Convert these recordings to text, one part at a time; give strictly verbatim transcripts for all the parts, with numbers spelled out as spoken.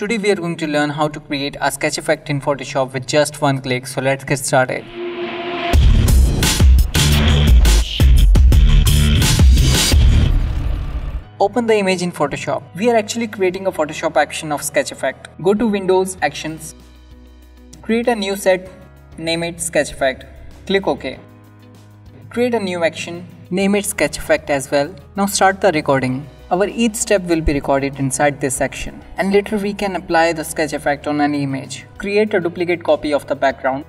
Today we are going to learn how to create a sketch effect in Photoshop with just one click. So let's get started. Open the image in Photoshop. We are actually creating a Photoshop action of sketch effect. Go to Windows, Actions. Create a new set, name it sketch effect. Click OK. Create a new action, name it sketch effect as well. Now start the recording. Our each step will be recorded inside this section, and later we can apply the sketch effect on any image. Create a duplicate copy of the background.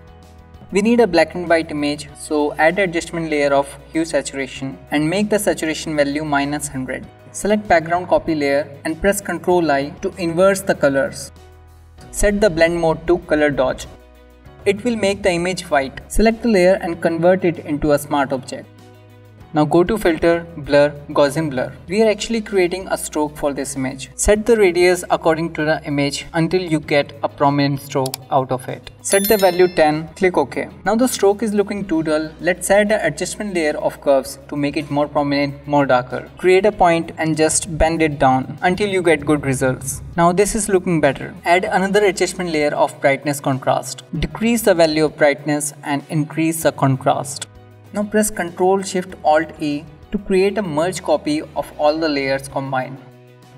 We need a black and white image, so add adjustment layer of hue saturation and make the saturation value minus one hundred. Select background copy layer and press control I to inverse the colors. Set the blend mode to color dodge. It will make the image white. Select the layer and convert it into a smart object. Now go to Filter, Blur, Gaussian Blur. We are actually creating a stroke for this image. Set the radius according to the image until you get a prominent stroke out of it. Set the value ten, click OK. Now the stroke is looking too dull. Let's add an adjustment layer of curves to make it more prominent, more darker. Create a point and just bend it down until you get good results. Now this is looking better. Add another adjustment layer of brightness contrast. Decrease the value of brightness and increase the contrast. Now press control shift alt E to create a merge copy of all the layers combined.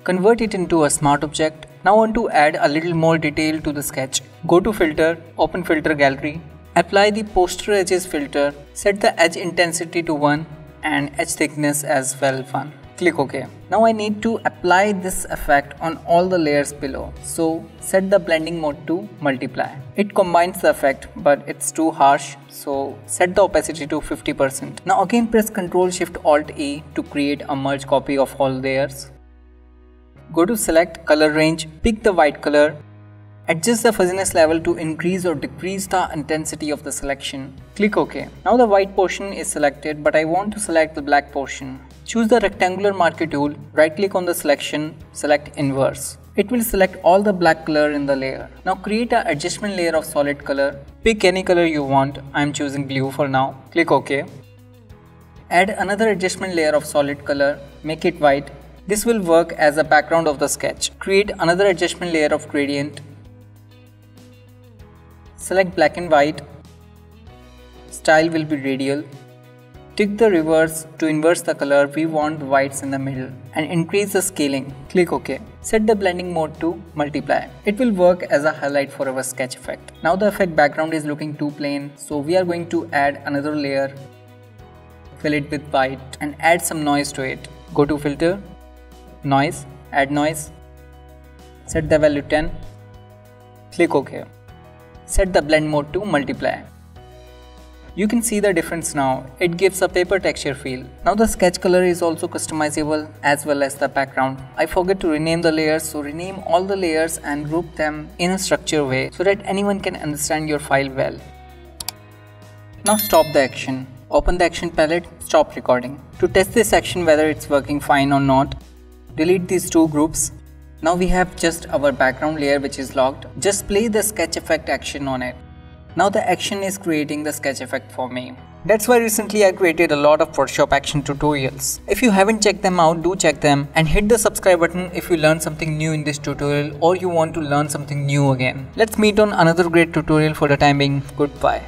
Convert it into a smart object. Now want to add a little more detail to the sketch. Go to Filter, open Filter Gallery. Apply the Poster Edges filter. Set the edge intensity to one and edge thickness as well one. Click OK. Now I need to apply this effect on all the layers below. So set the blending mode to multiply. It combines the effect, but it's too harsh. So set the opacity to fifty percent. Now again press control shift alt E to create a merge copy of all layers. Go to Select, Color Range, pick the white color. Adjust the fuzziness level to increase or decrease the intensity of the selection. Click OK. Now the white portion is selected, but I want to select the black portion. Choose the rectangular marquee tool, right click on the selection, select Inverse. It will select all the black color in the layer. Now create an adjustment layer of solid color. Pick any color you want. I am choosing blue for now. Click OK. Add another adjustment layer of solid color. Make it white. This will work as a background of the sketch. Create another adjustment layer of gradient. Select black and white. Style will be radial. Tick the reverse to inverse the color. We want the whites in the middle, and increase the scaling. Click OK. Set the blending mode to multiply. It will work as a highlight for our sketch effect. Now the effect background is looking too plain, so we are going to add another layer. Fill it with white and add some noise to it. Go to Filter, Noise, Add Noise. Set the value ten. Click OK. Set the blend mode to multiply. You can see the difference now. It gives a paper texture feel. Now the sketch color is also customizable as well as the background. I forgot to rename the layers, so rename all the layers and group them in a structured way so that anyone can understand your file well. Now stop the action. Open the action palette, stop recording. To test this action whether it's working fine or not, delete these two groups. Now we have just our background layer which is locked. Just play the sketch effect action on it. Now the action is creating the sketch effect for me. That's why recently I created a lot of Photoshop action tutorials. If you haven't checked them out, do check them, and hit the subscribe button if you learned something new in this tutorial or you want to learn something new again. Let's meet on another great tutorial. For the time being, goodbye.